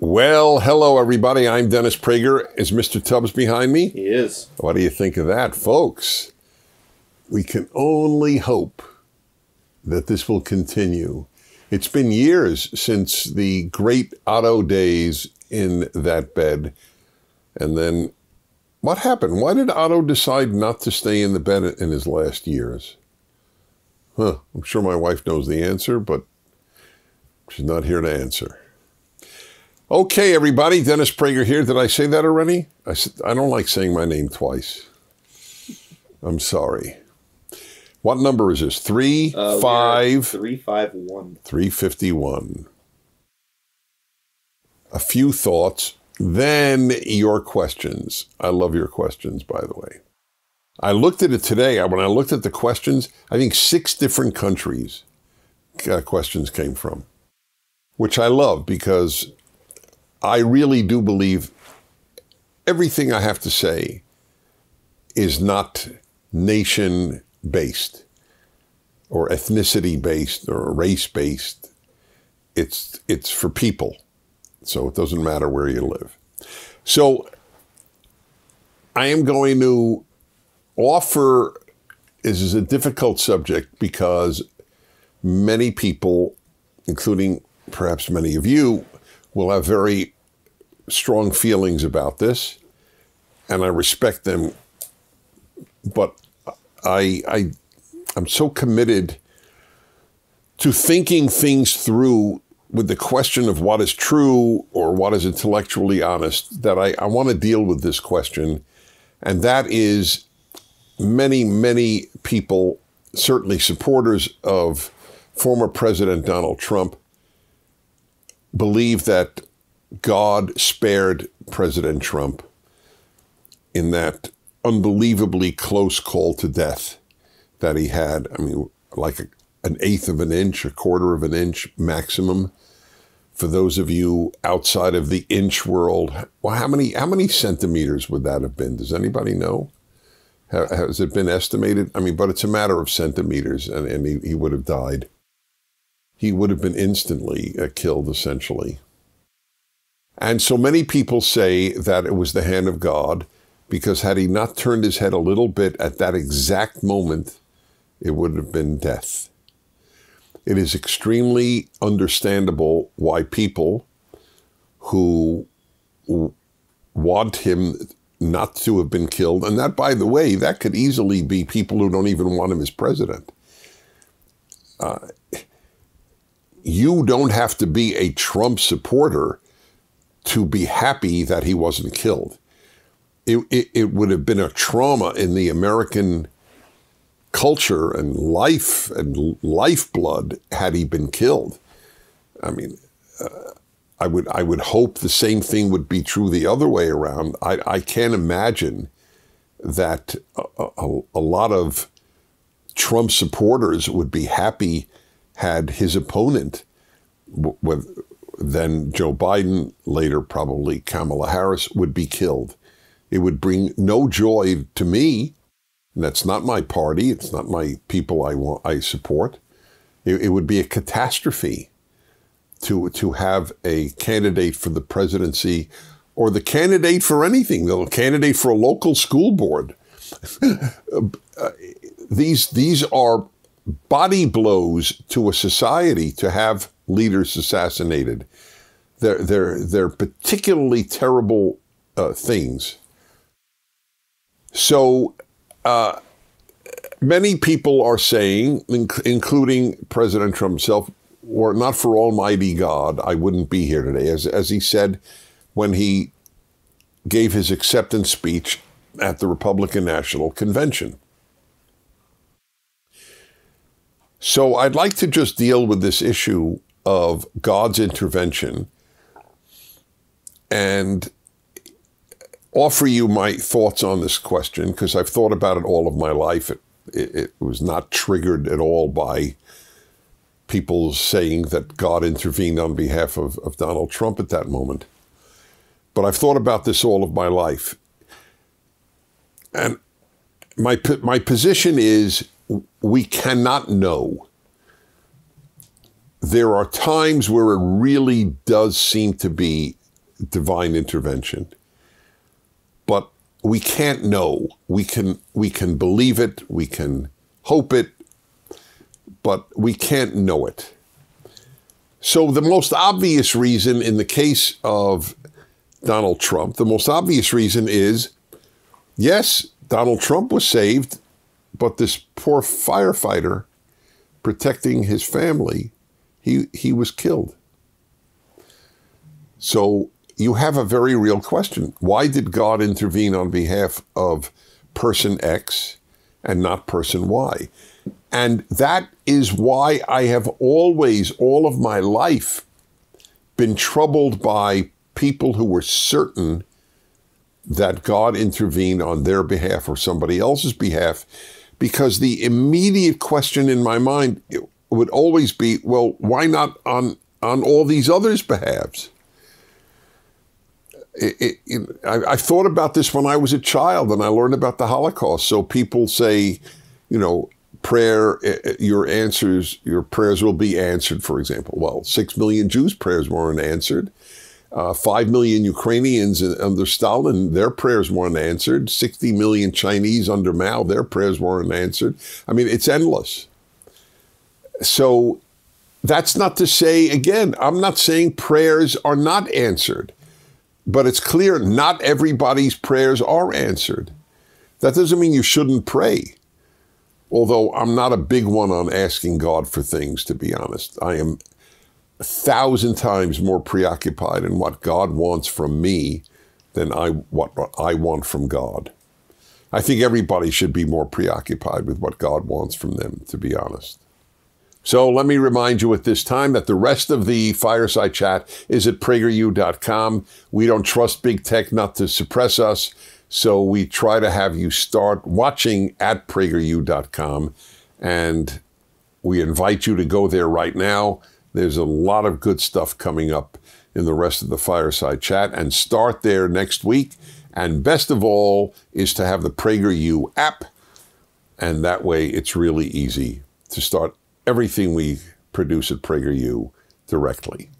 Well, hello, everybody. I'm Dennis Prager. Is Mr. Tubbs behind me? He is. What do you think of that, folks? We can only hope that this will continue. It's been years since the great Otto days in that bed. And then what happened? Why did Otto decide not to stay in the bed in his last years? Huh, I'm sure my wife knows the answer, but she's not here to answer. Okay, everybody, Dennis Prager here. Did I say that already? I don't like saying my name twice. I'm sorry. What number is this? 351. 351. A few thoughts, then your questions. I love your questions, by the way. I looked at it today. When I looked at the questions, I think 6 different countries questions came from, which I love because I really do believe everything I have to say is not nation-based or ethnicity-based or race-based. It's for people, so it doesn't matter where you live. So I am going to offer, this is a difficult subject because many people, including perhaps many of you, will have very strong feelings about this, and I respect them, but I'm so committed to thinking things through with the question of what is true or what is intellectually honest that I want to deal with this question, and that is many, many people, certainly supporters of former President Donald Trump, believe that God spared President Trump in that unbelievably close call to death that he had. I mean, like an eighth of an inch, a quarter of an inch maximum. For those of you outside of the inch world, well, how many centimeters would that have been? Does anybody know? Has it been estimated? I mean, but it's a matter of centimeters, and he would have died. He would have been instantly killed, essentially. And so many people say that it was the hand of God, because had he not turned his head a little bit at that exact moment, it would have been death. It is extremely understandable why people who want him not to have been killed, and that, by the way, that could easily be people who don't even want him as president. You don't have to be a Trump supporter to be happy that he wasn't killed. It would have been a trauma in the American culture and life and lifeblood had he been killed. I mean, I would hope the same thing would be true the other way around. I can't imagine that a lot of Trump supporters would be happy had his opponent, then Joe Biden, later probably Kamala Harris, would be killed. It would bring no joy to me. And that's not my party. It's not my people I support. It would be a catastrophe to have a candidate for the presidency or the candidate for anything, the candidate for a local school board. These are body blows to a society to have leaders assassinated. They're particularly terrible things. So many people are saying, including President Trump himself, were not for Almighty God, I wouldn't be here today. As he said when he gave his acceptance speech at the Republican National Convention. So I'd like to just deal with this issue of God's intervention and offer you my thoughts on this question, because I've thought about it all of my life. It was not triggered at all by people saying that God intervened on behalf of Donald Trump at that moment. But I've thought about this all of my life. And my position is, we cannot know. There are times where it really does seem to be divine intervention. But we can't know. We can believe it, we can hope it, but we can't know it. So the most obvious reason in the case of Donald Trump, the most obvious reason is, yes, Donald Trump was saved, but this poor firefighter protecting his family, he was killed. So you have a very real question. Why did God intervene on behalf of person X and not person Y? And that is why I have always, all of my life, been troubled by people who were certain that God intervened on their behalf or somebody else's behalf, because the immediate question in my mind would always be, well, why not on all these others' behalves? I thought about this when I was a child and I learned about the Holocaust. So people say, you know, prayer, your prayers will be answered, for example. Well, 6 million Jews' prayers weren't answered. 5 million Ukrainians under Stalin, their prayers weren't answered. 60 million Chinese under Mao, their prayers weren't answered. I mean, it's endless. So that's not to say, again, I'm not saying prayers are not answered, but it's clear not everybody's prayers are answered. That doesn't mean you shouldn't pray, although I'm not a big one on asking God for things, to be honest. I am 1,000 times more preoccupied in what God wants from me than what I want from God. I think everybody should be more preoccupied with what God wants from them, to be honest. So let me remind you at this time that the rest of the Fireside Chat is at PragerU.com. We don't trust big tech not to suppress us, so we try to have you start watching at PragerU.com, and we invite you to go there right now. There's a lot of good stuff coming up in the rest of the Fireside Chat, and start there next week. And best of all is to have the PragerU app, and that way it's really easy to start everything we produce at PragerU directly.